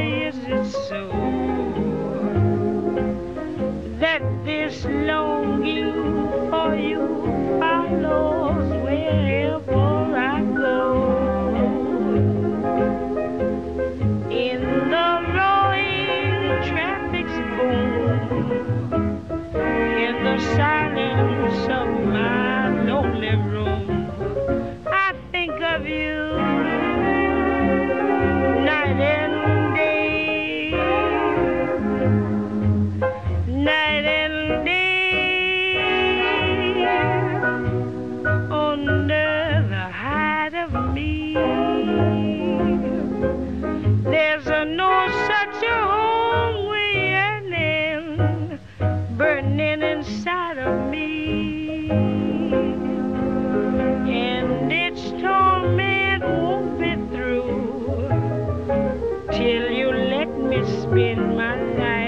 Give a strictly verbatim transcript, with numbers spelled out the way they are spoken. is it so that this longing for you follows wherever I go? In the roaring traffic's boom, in the silence of my lonely room, I think of you. Inside of me, and its torment won't be through till you let me spend my life.